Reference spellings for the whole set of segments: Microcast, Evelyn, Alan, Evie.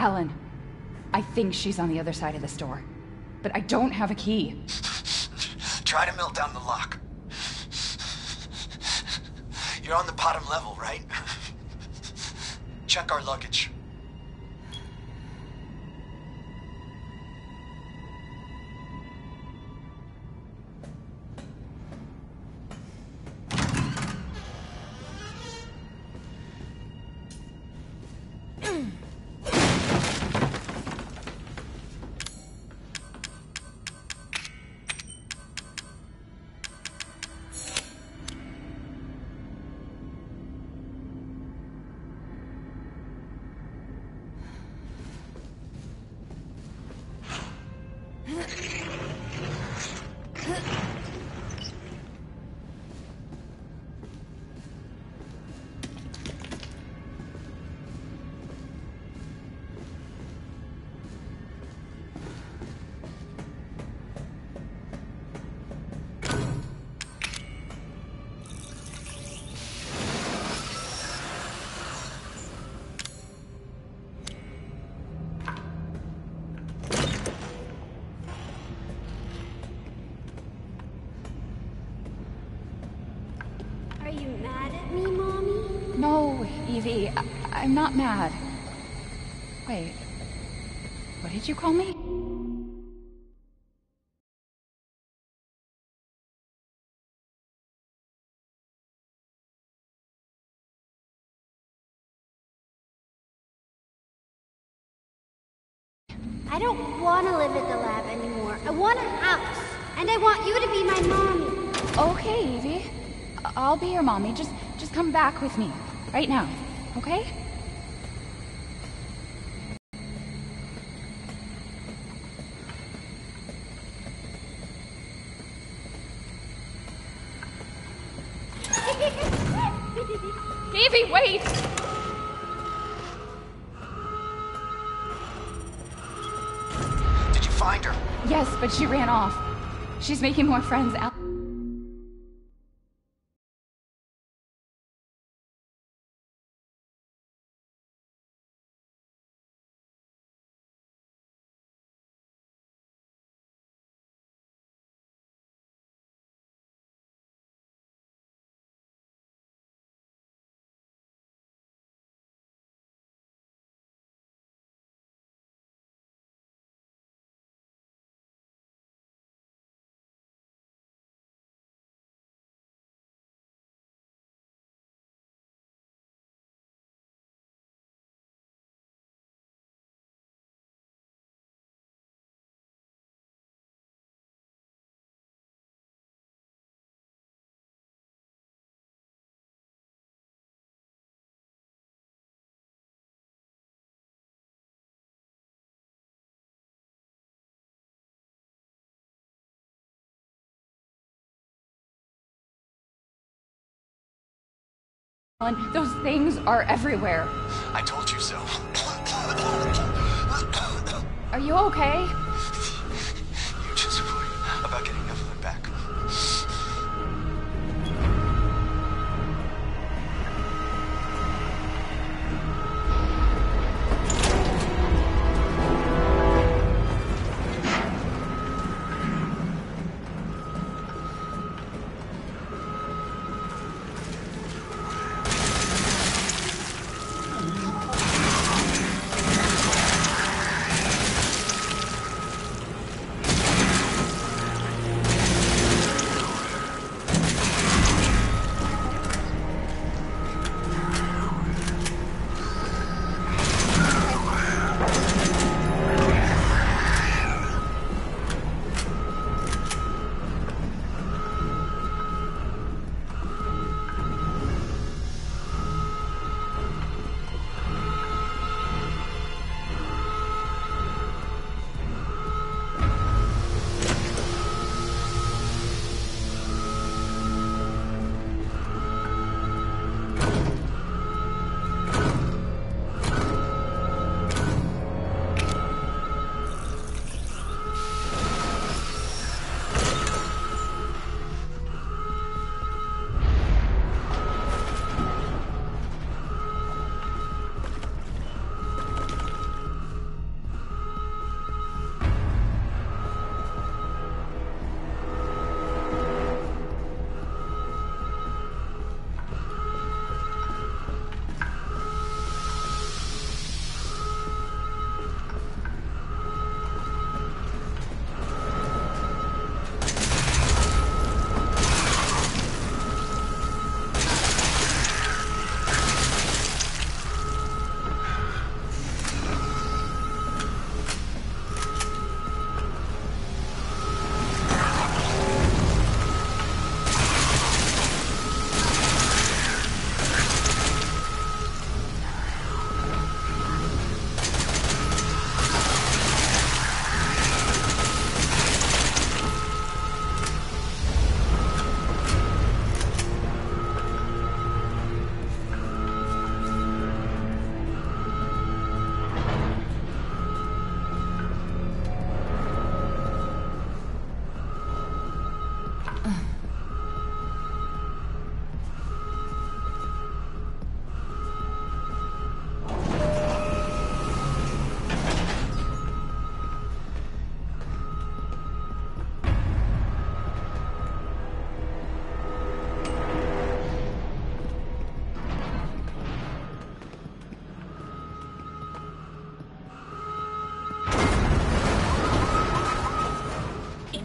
Alan, I think she's on the other side of the store, but I don't have a key. Try to melt down the lock. You're on the bottom level, right? Check our luggage. Evie, I'm not mad. Wait, what did you call me? I don't want to live at the lab anymore. I want a house, and I want you to be my mommy. Okay, Evie. I'll be your mommy. Just come back with me, right now. Okay? Evie, wait! Did you find her? Yes, but she ran off. She's making more friends out. Those things are everywhere. I told you so. Are you okay? You just worry about getting Evelyn back.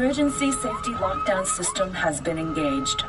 Emergency safety lockdown system has been engaged.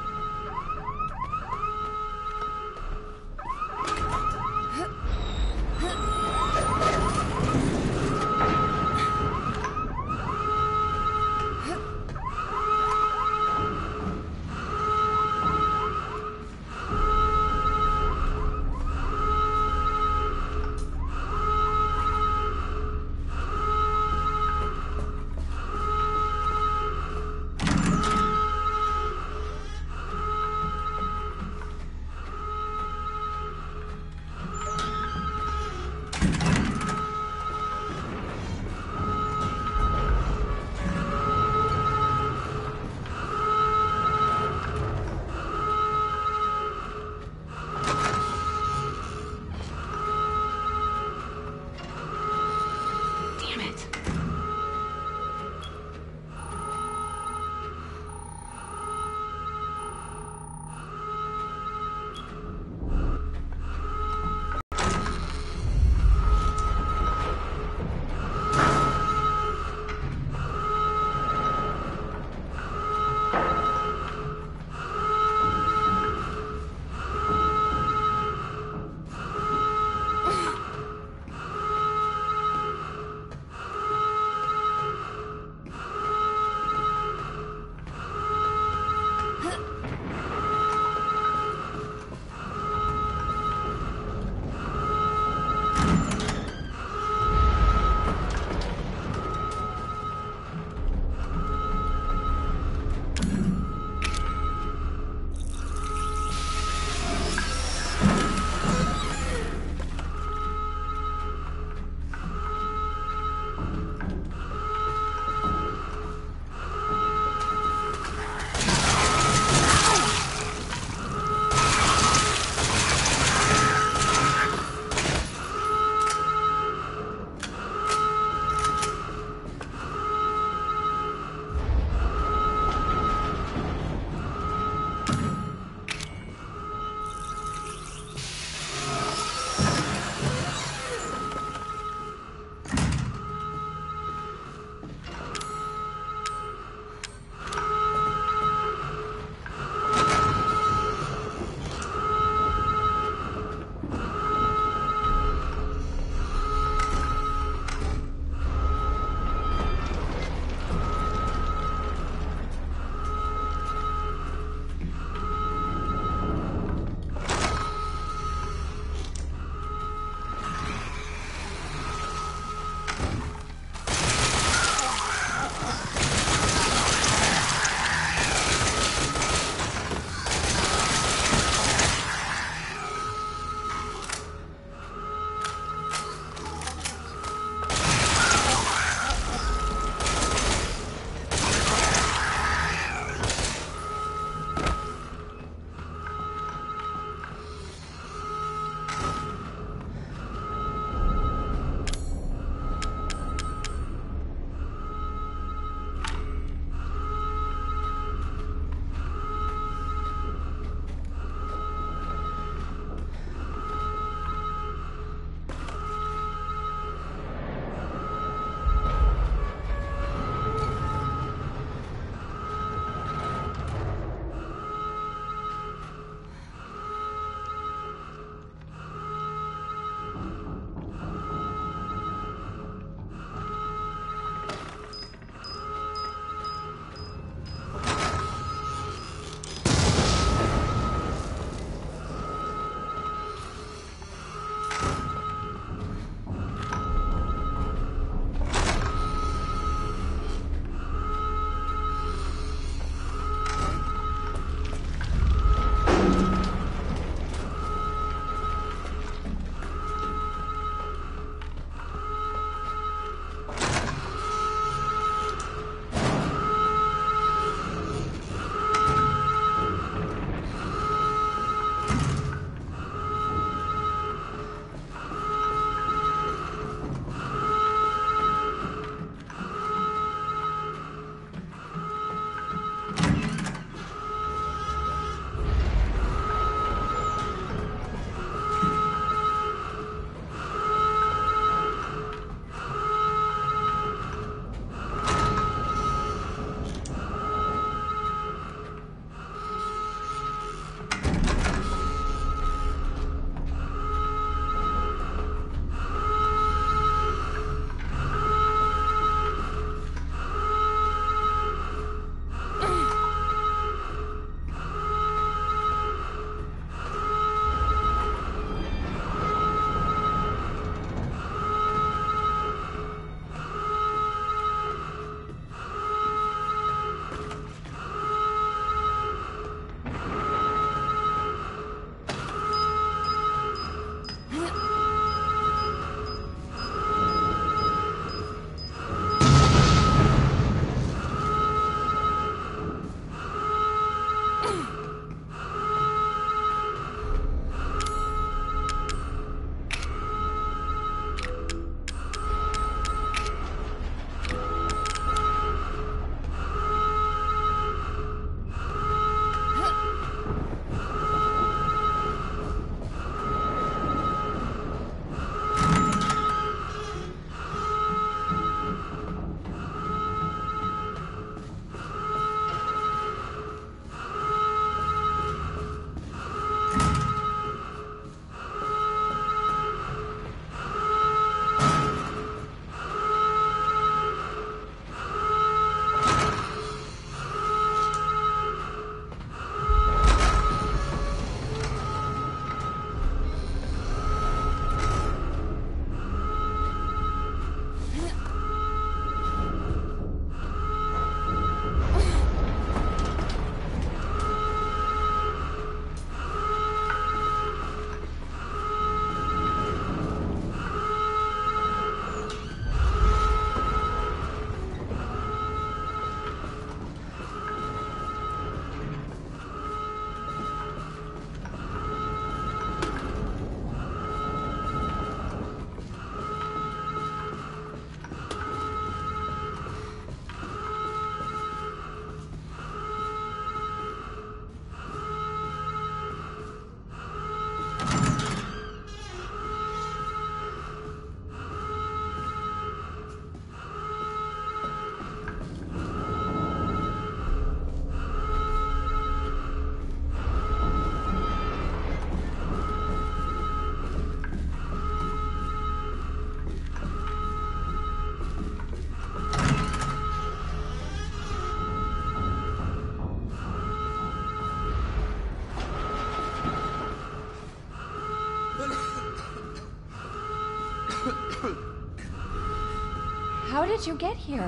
How did you get here?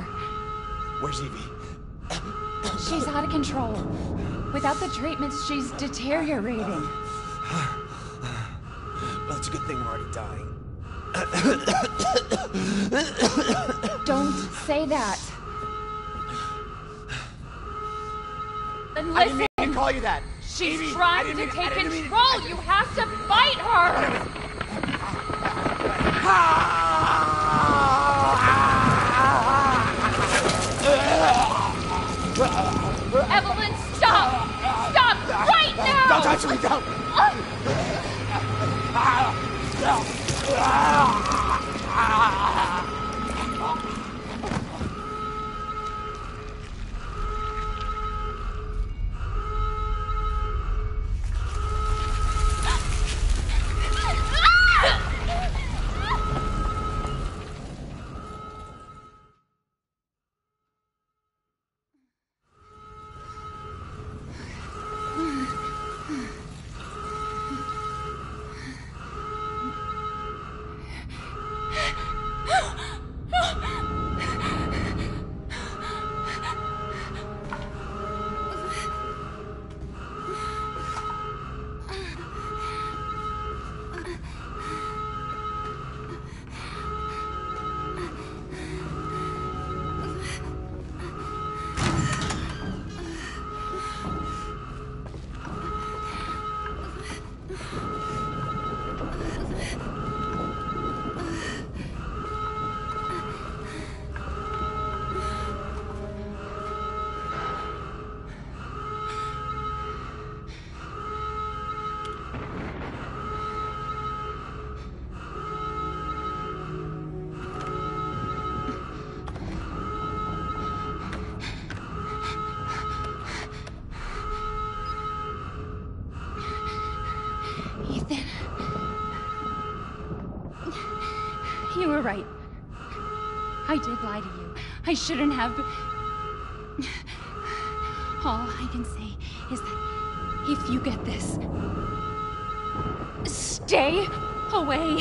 Where's Evie? She's out of control. Without the treatments, she's deteriorating. Well, it's a good thing we're already dying. Don't say that. And listen, I didn't mean to call you that. She's trying to take control. You have to fight her. Evelyn, stop! Stop right now! Don't touch me! Don't. You were right. I did lie to you. I shouldn't have. All I can say is that if you get this, stay away.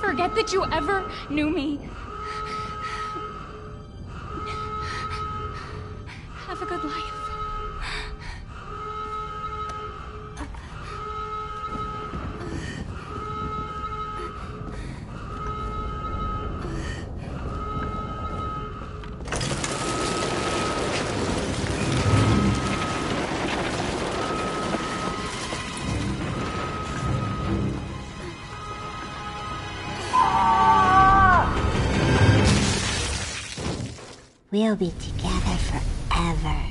Forget that you ever knew me. Have a good life. We'll be together forever.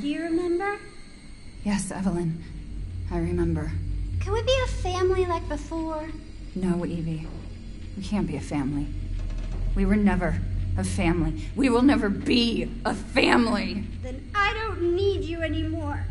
Do you remember? Yes, Evelyn. I remember. Can we be a family like before? No, Evie. We can't be a family. We were never a family. We will never be a family. Then I don't need you anymore.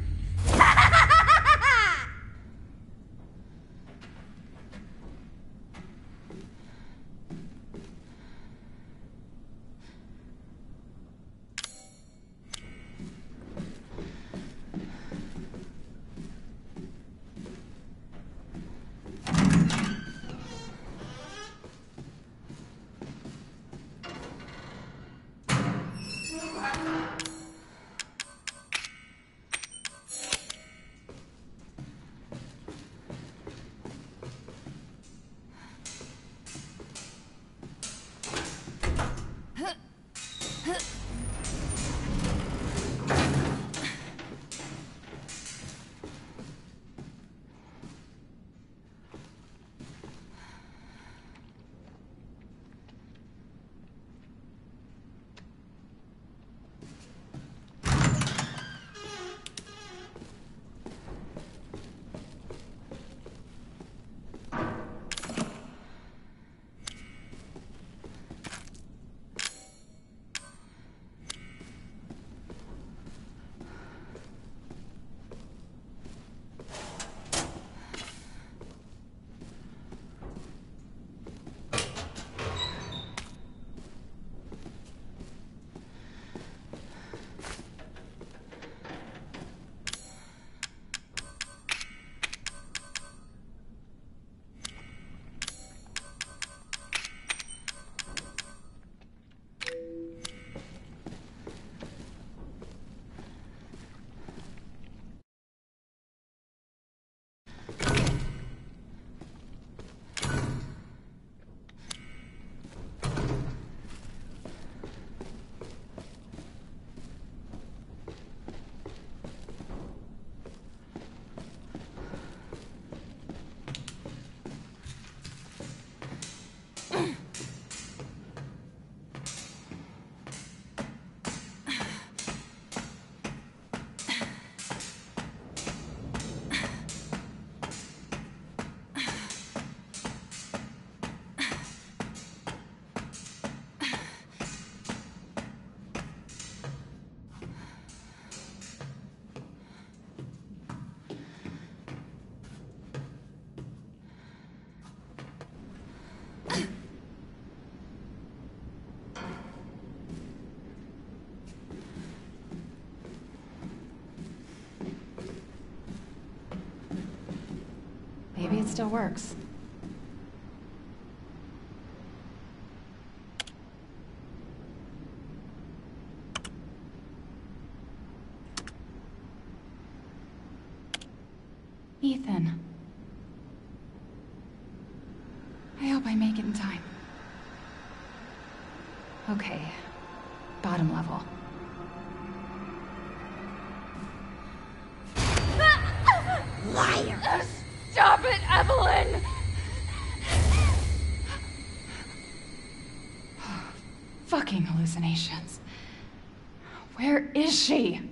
Maybe it still works. Ethan. I hope I make it in time. Okay. Bottom level. Liar! Stop it, Evelyn! Fucking hallucinations. Where is she?